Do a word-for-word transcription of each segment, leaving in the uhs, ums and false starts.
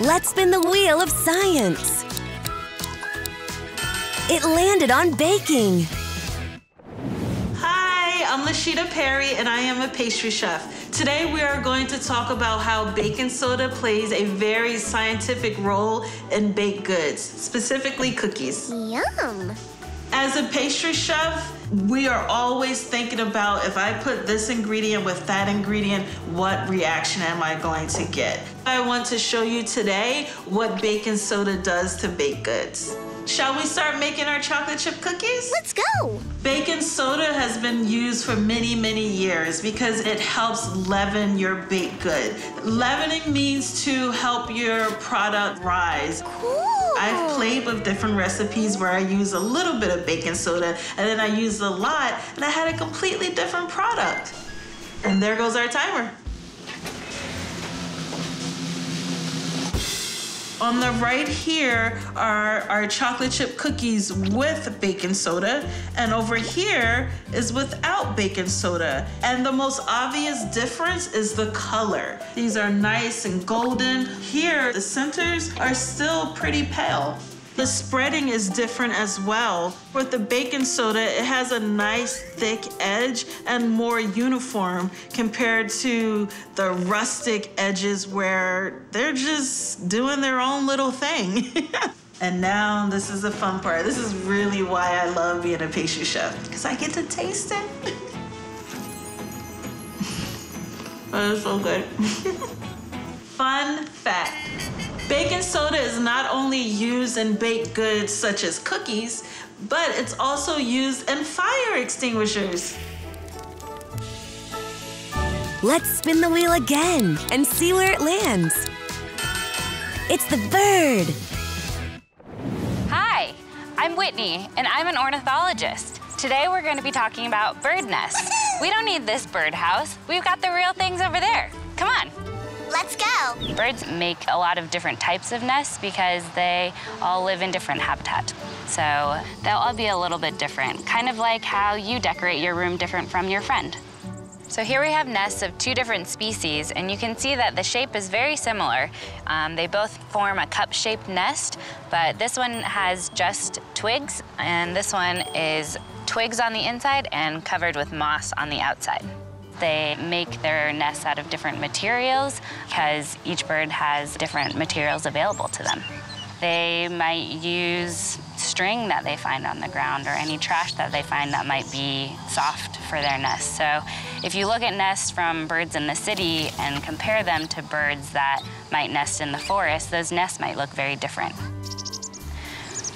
Let's spin the wheel of science. It landed on baking. Hi, I'm Lashida Perry, and I am a pastry chef. Today we are going to talk about how baking soda plays a very scientific role in baked goods, specifically cookies. Yum. As a pastry chef, we are always thinking about, if I put this ingredient with that ingredient, what reaction am I going to get? I want to show you today what baking soda does to baked goods. Shall we start making our chocolate chip cookies? Let's go! Baking soda has been used for many, many years because it helps leaven your baked good. Leavening means to help your product rise. Cool! I've played with different recipes where I use a little bit of baking soda and then I used a lot and I had a completely different product. And there goes our timer. On the right here are our chocolate chip cookies with baking soda, and over here is without baking soda. And the most obvious difference is the color. These are nice and golden. Here, the centers are still pretty pale. The spreading is different as well. With the baking soda, it has a nice thick edge and more uniform compared to the rustic edges where they're just doing their own little thing. And now this is the fun part. This is really why I love being a pastry chef, because I get to taste it. That is so good. Fun fact. Baking soda is not only used in baked goods such as cookies, but it's also used in fire extinguishers. Let's spin the wheel again and see where it lands. It's the bird. Hi, I'm Whitney, and I'm an ornithologist. Today we're going to be talking about bird nests. We don't need this birdhouse. We've got the real things over there. Come on. Let's go. Birds make a lot of different types of nests because they all live in different habitat. So they'll all be a little bit different, kind of like how you decorate your room different from your friend. So here we have nests of two different species, and you can see that the shape is very similar. Um, they both form a cup-shaped nest, but this one has just twigs, and this one is twigs on the inside and covered with moss on the outside. They make their nests out of different materials because each bird has different materials available to them. They might use string that they find on the ground or any trash that they find that might be soft for their nest. So if you look at nests from birds in the city and compare them to birds that might nest in the forest, those nests might look very different.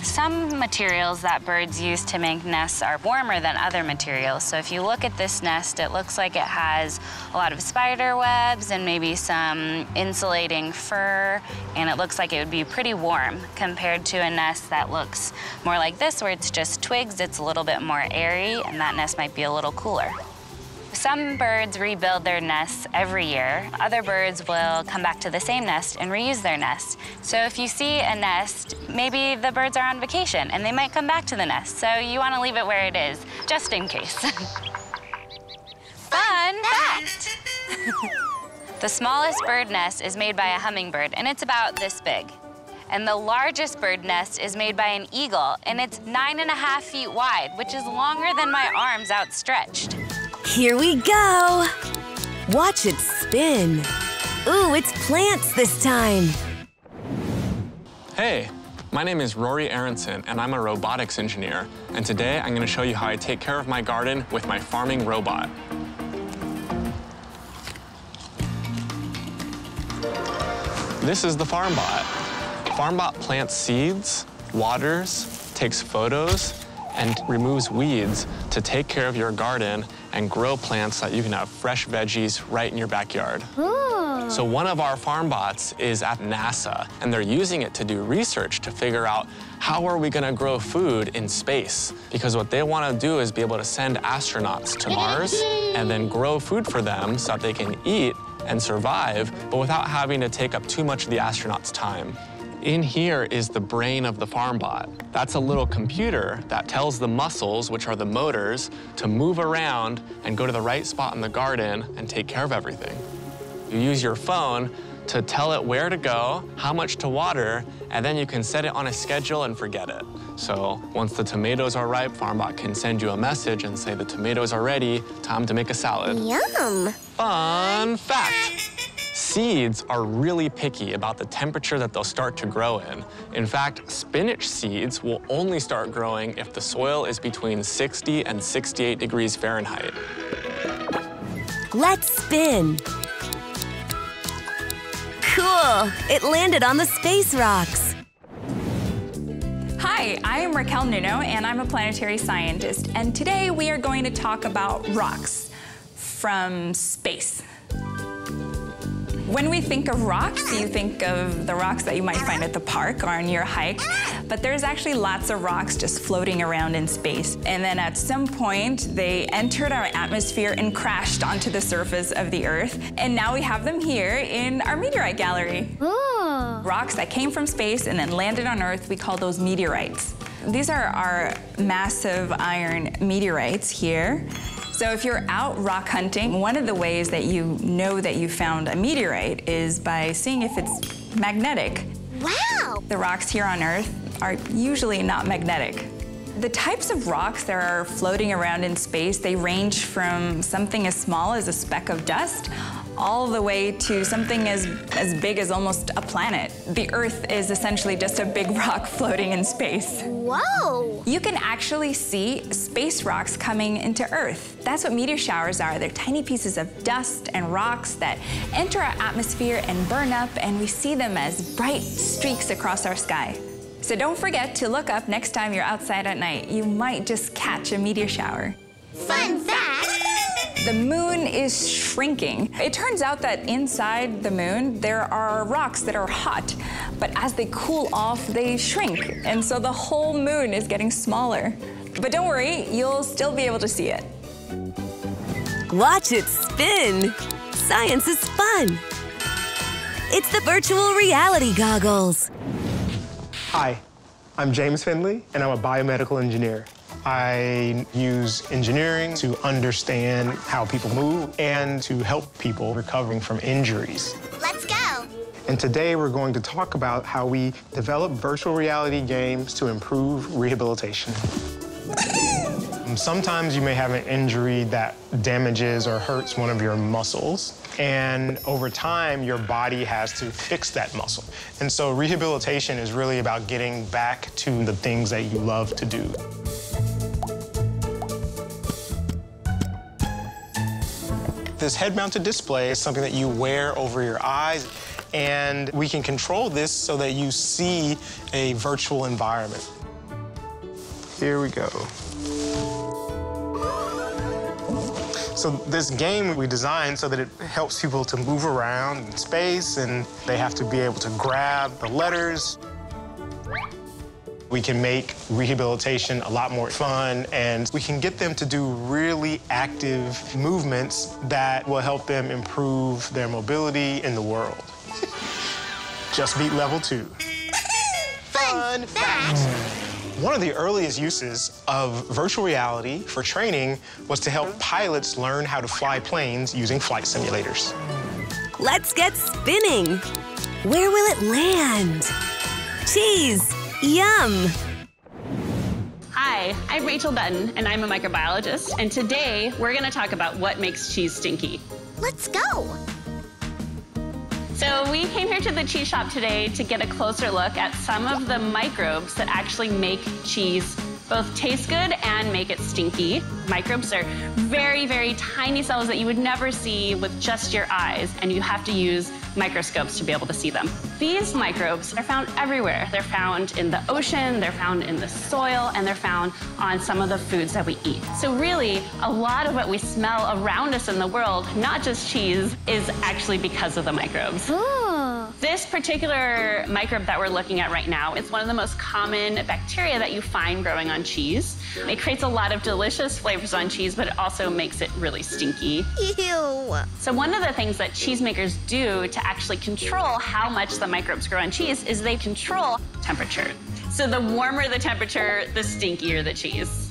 Some materials that birds use to make nests are warmer than other materials. So if you look at this nest, it looks like it has a lot of spider webs and maybe some insulating fur, and it looks like it would be pretty warm compared to a nest that looks more like this, where it's just twigs, it's a little bit more airy, and that nest might be a little cooler. Some birds rebuild their nests every year. Other birds will come back to the same nest and reuse their nest. So if you see a nest, maybe the birds are on vacation and they might come back to the nest. So you want to leave it where it is, just in case. Fun fact! The smallest bird nest is made by a hummingbird, and it's about this big. And the largest bird nest is made by an eagle, and it's nine and a half feet wide, which is longer than my arms outstretched. Here we go! Watch it spin. Ooh, it's plants this time. Hey, my name is Rory Aronson, and I'm a robotics engineer. And today I'm going to show you how I take care of my garden with my farming robot. This is the FarmBot. FarmBot plants seeds, waters, takes photos, and removes weeds to take care of your garden and grow plants so that you can have fresh veggies right in your backyard. Ooh. So one of our farm bots is at NASA, and they're using it to do research to figure out how are we gonna grow food in space? Because what they wanna do is be able to send astronauts to Mars and then grow food for them so that they can eat and survive, but without having to take up too much of the astronauts' time. In here is the brain of the FarmBot. That's a little computer that tells the muscles, which are the motors, to move around and go to the right spot in the garden and take care of everything. You use your phone to tell it where to go, how much to water, and then you can set it on a schedule and forget it. So once the tomatoes are ripe, FarmBot can send you a message and say the tomatoes are ready, time to make a salad. Yum! Fun fact! Seeds are really picky about the temperature that they'll start to grow in. In fact, spinach seeds will only start growing if the soil is between sixty and sixty-eight degrees Fahrenheit. Let's spin. Cool, it landed on the space rocks. Hi, I am Raquel Nuno and I'm a planetary scientist, and today we are going to talk about rocks from space. When we think of rocks, you think of the rocks that you might find at the park or on your hike, but there's actually lots of rocks just floating around in space. And then at some point, they entered our atmosphere and crashed onto the surface of the Earth. And now we have them here in our meteorite gallery. Ooh. Rocks that came from space and then landed on Earth, we call those meteorites. These are our massive iron meteorites here. So if you're out rock hunting, one of the ways that you know that you found a meteorite is by seeing if it's magnetic. Wow! The rocks here on Earth are usually not magnetic. The types of rocks that are floating around in space, they range from something as small as a speck of dust all the way to something as, as big as almost a planet. The Earth is essentially just a big rock floating in space. Whoa! You can actually see space rocks coming into Earth. That's what meteor showers are. They're tiny pieces of dust and rocks that enter our atmosphere and burn up, and we see them as bright streaks across our sky. So don't forget to look up next time you're outside at night. You might just catch a meteor shower. Fun fact! The moon is shrinking. It turns out that inside the moon, there are rocks that are hot, but as they cool off, they shrink. And so the whole moon is getting smaller. But don't worry, you'll still be able to see it. Watch it spin. Science is fun. It's the virtual reality goggles. Hi, I'm James Finley, and I'm a biomedical engineer. I use engineering to understand how people move and to help people recovering from injuries. Let's go! And today we're going to talk about how we develop virtual reality games to improve rehabilitation. Sometimes you may have an injury that damages or hurts one of your muscles, and over time your body has to fix that muscle. And so rehabilitation is really about getting back to the things that you love to do. This head-mounted display is something that you wear over your eyes, and we can control this so that you see a virtual environment. Here we go. So this game we designed so that it helps people to move around in space, and they have to be able to grab the letters. We can make rehabilitation a lot more fun, and we can get them to do really active movements that will help them improve their mobility in the world. Just beat level two. Fun fact! One of the earliest uses of virtual reality for training was to help pilots learn how to fly planes using flight simulators. Let's get spinning. Where will it land? Cheese! Yum! Hi, I'm Rachel Button, and I'm a microbiologist, and today we're gonna talk about what makes cheese stinky. Let's go! So we came here to the cheese shop today to get a closer look at some of the microbes that actually make cheese both taste good and make it stinky. Microbes are very, very tiny cells that you would never see with just your eyes, and you have to use microscopes to be able to see them. These microbes are found everywhere. They're found in the ocean, they're found in the soil, and they're found on some of the foods that we eat. So really, a lot of what we smell around us in the world, not just cheese, is actually because of the microbes. Ooh. This particular microbe that we're looking at right now, it's one of the most common bacteria that you find growing on cheese. It creates a lot of delicious flavors on cheese, but it also makes it really stinky. Ew. So one of the things that cheesemakers do to actually control how much the microbes grow on cheese is they control temperature. So the warmer the temperature, the stinkier the cheese.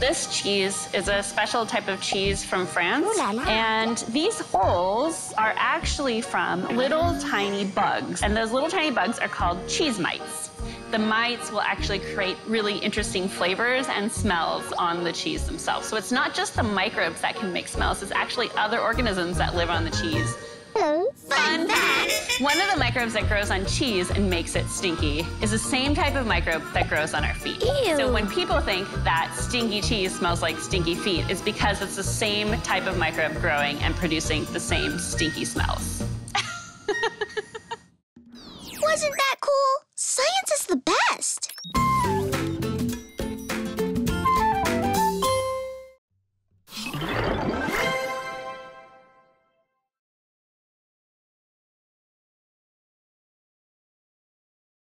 This cheese is a special type of cheese from France. Ooh, la, la. And these holes are actually from little tiny bugs. And those little tiny bugs are called cheese mites. The mites will actually create really interesting flavors and smells on the cheese themselves. So it's not just the microbes that can make smells, it's actually other organisms that live on the cheese. Hello. Fun fact. One of the microbes that grows on cheese and makes it stinky is the same type of microbe that grows on our feet. Ew. So when people think that stinky cheese smells like stinky feet, it's because it's the same type of microbe growing and producing the same stinky smells.